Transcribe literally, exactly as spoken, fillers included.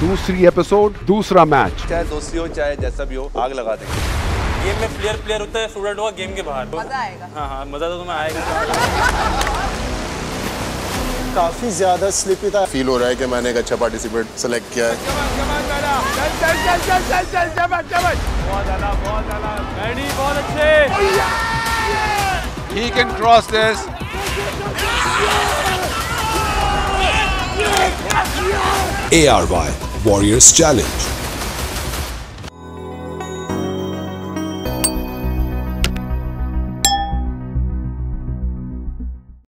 दूसरी एपिसोड, दूसरा मैच। चाहे दोस्ती हो चाहे जैसा भी हो, आग लगा देंगे। गेम में प्लेयर प्लेयर होता है, स्टूडेंट होगा गेम के बाहर। मजा आएगा। हाँ हाँ, मजा तो तुम्हें आएगा। काफी ज्यादा स्लिपी था, फील हो रहा है कि मैंने एक अच्छा पार्टिसिपेंट सेलेक्ट किया है। बहुत ज्यादा, बहुत ज्यादा, मैडी बहुत अच्छे। He can cross this. A R Y Warriors Challenge.